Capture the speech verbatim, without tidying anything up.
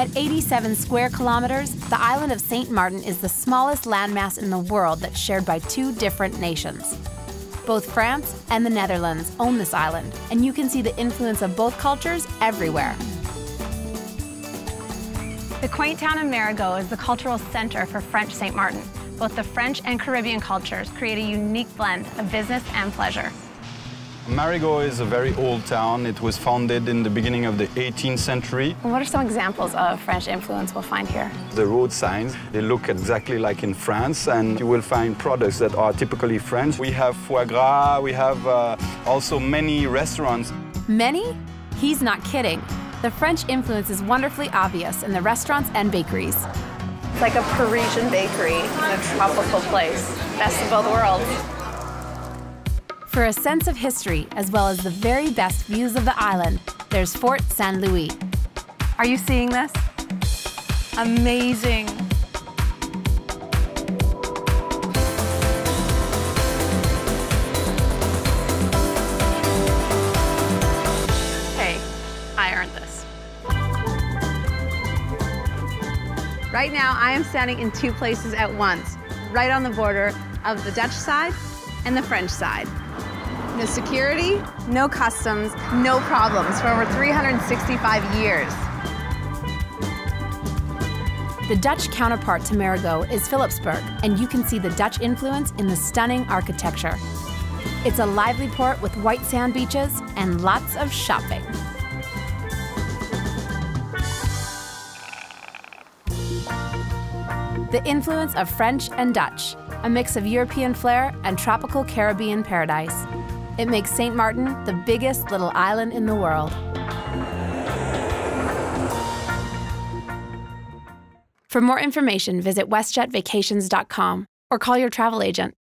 At eighty-seven square kilometers, the island of Saint Martin is the smallest landmass in the world that's shared by two different nations. Both France and the Netherlands own this island, and you can see the influence of both cultures everywhere. The quaint town of Marigot is the cultural center for French Saint Martin. Both the French and Caribbean cultures create a unique blend of business and pleasure. Marigot is a very old town. It was founded in the beginning of the eighteenth century. What are some examples of French influence we'll find here? The road signs, they look exactly like in France, and you will find products that are typically French. We have foie gras, we have uh, also many restaurants. Many? He's not kidding. The French influence is wonderfully obvious in the restaurants and bakeries. It's like a Parisian bakery in a tropical place. Best of both worlds. For a sense of history, as well as the very best views of the island, there's Fort Saint Louis. Are you seeing this? Amazing. Right now, I am standing in two places at once, right on the border of the Dutch side and the French side. No security, no customs, no problems for over three hundred sixty-five years. The Dutch counterpart to Marigot is Philipsburg, and you can see the Dutch influence in the stunning architecture. It's a lively port with white sand beaches and lots of shopping. The influence of French and Dutch, a mix of European flair and tropical Caribbean paradise. It makes Saint Martin the biggest little island in the world. For more information, visit WestJet Vacations dot com or call your travel agent.